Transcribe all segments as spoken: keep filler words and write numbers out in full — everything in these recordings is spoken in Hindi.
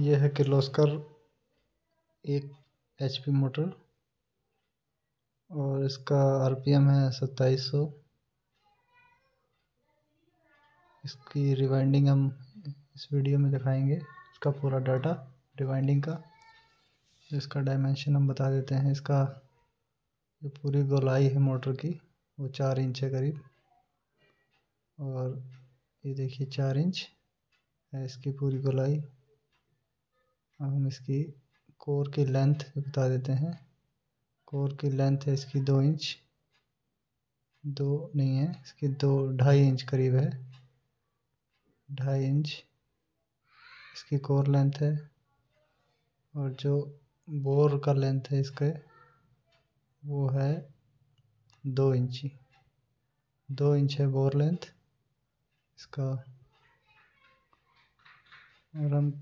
यह है किर्लोस्कर एक एचपी मोटर और इसका आरपीएम है सत्ताईस सौ। इसकी रिवाइंडिंग हम इस वीडियो में दिखाएंगे, इसका पूरा डाटा रिवाइंडिंग का। इसका डायमेंशन हम बता देते हैं। इसका जो पूरी गोलाई है मोटर की वो चार इंच है करीब, और ये देखिए चार इंच है इसकी पूरी गोलाई। अब हम इसकी कोर की लेंथ बता देते हैं। कोर की लेंथ है इसकी दो इंच, दो नहीं है इसकी दो ढाई इंच करीब है, ढाई इंच इसकी कोर लेंथ है। और जो बोर का लेंथ है इसके वो है दो इंची, दो इंच है बोर लेंथ इसका। और हम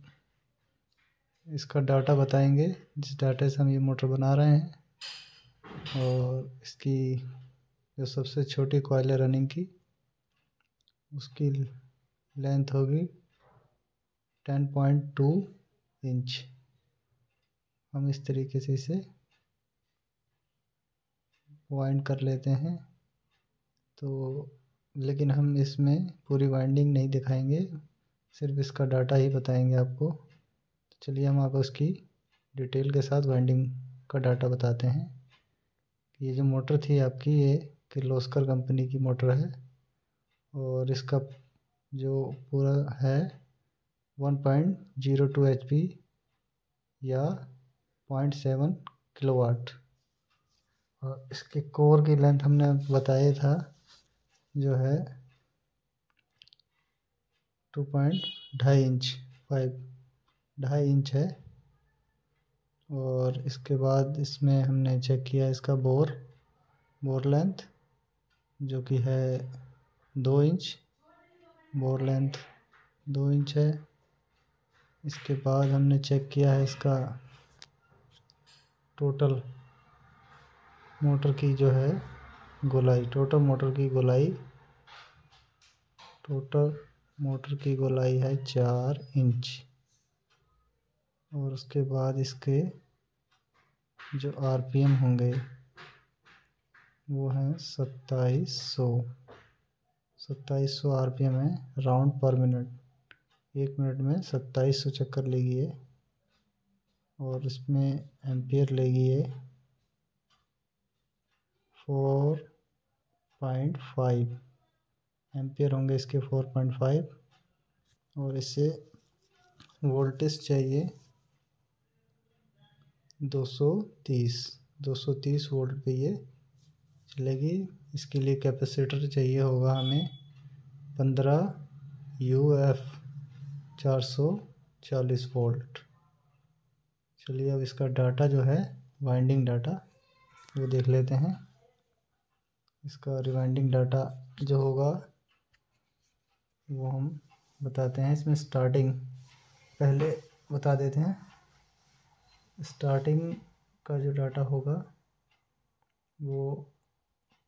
इसका डाटा बताएंगे जिस डाटे से हम ये मोटर बना रहे हैं, और इसकी जो सबसे छोटी कॉइल है रनिंग की उसकी लेंथ होगी टेन पॉइंट टू इंच। हम इस तरीके से इसे वाइंड कर लेते हैं। तो लेकिन हम इसमें पूरी वाइंडिंग नहीं दिखाएंगे, सिर्फ इसका डाटा ही बताएंगे आपको। तो चलिए हम आपको उसकी डिटेल के साथ वाइंडिंग का डाटा बताते हैं। ये जो मोटर थी आपकी, ये किर्लोस्कर कंपनी की मोटर है, और इसका जो पूरा है one point zero two HP या पॉइंट सेवन किलोवाट। और इसके कोर की लेंथ हमने बताया था जो है टू पॉइंट ढाई इंच फाइव ढाई इंच है। और इसके बाद इसमें हमने चेक किया इसका बोर बोर लेंथ जो कि है दो इंच, बोर लेंथ दो इंच है। इसके बाद हमने चेक किया है इसका टोटल मोटर की जो है गोलाई, टोटल मोटर की गोलाई टोटल मोटर की गोलाई है चार इंच। और उसके बाद इसके जो आरपीएम होंगे वो हैं सत्ताईस सौ, सत्ताईस सौ आर पी एम है राउंड पर मिनट। एक मिनट में सत्ताईस सौ चक्कर लेगी है, और इसमें एम्पियर लेगी है फोर पॉइंट फाइव एम्पियर होंगे इसके फोर पॉइंट फाइव। और इससे वोल्टेज चाहिए दो सौ तीस, दो सौ तीस वोल्ट पे ये चलेगी। इसके लिए कैपेसिटर चाहिए होगा हमें पंद्रह यूएफ चार सौ चालीस वोल्ट। चलिए अब इसका डाटा जो है वाइंडिंग डाटा वो देख लेते हैं। इसका रिवाइंडिंग डाटा जो होगा वो हम बताते हैं। इसमें स्टार्टिंग पहले बता देते हैं। स्टार्टिंग का जो डाटा होगा वो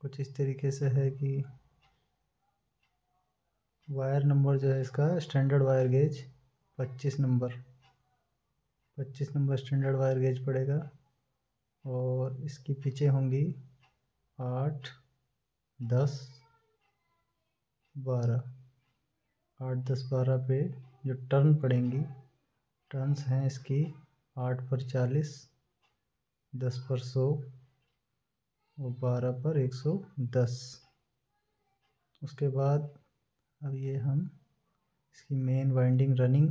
कुछ इस तरीके से है कि वायर नंबर जो है इसका स्टैंडर्ड वायर गेज पच्चीस नंबर, पच्चीस नंबर स्टैंडर्ड वायर गेज पड़ेगा। और इसकी पिचें होंगी आठ, दस, बारह, आठ दस बारह पे जो टर्न पड़ेंगी, टर्न्स हैं इसकी आठ पर चालीस, दस पर सौ और बारह पर एक सौ दस। उसके बाद अब ये हम इसकी मेन वाइंडिंग रनिंग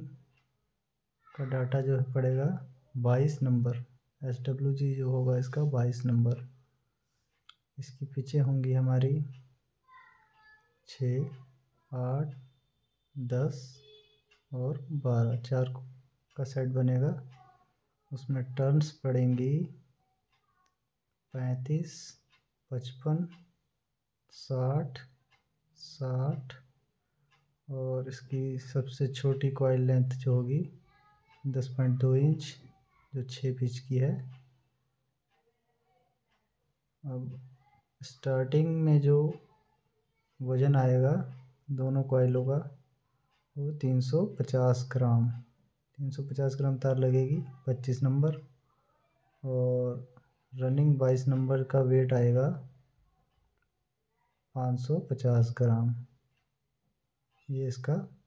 का डाटा जो है पड़ेगा बाईस नंबर, एस डब्ल्यू जी जो होगा इसका बाईस नंबर। इसकी पीछे होंगी हमारी छः, आठ, दस और बारह, चार का सेट बनेगा। उसमें टर्न्स पड़ेंगी पैंतीस, पचपन, साठ, साठ। और इसकी सबसे छोटी कॉइल लेंथ जो होगी दस पॉइंट दो इंच जो छः पिच की है। अब स्टार्टिंग में जो वज़न आएगा दोनों कोयलों का वो तीन सौ पचास ग्राम, तीन सौ पचास ग्राम तार लगेगी पच्चीस नंबर, और रनिंग बाईस नंबर का वेट आएगा पाँच सौ पचास ग्राम। ये इसका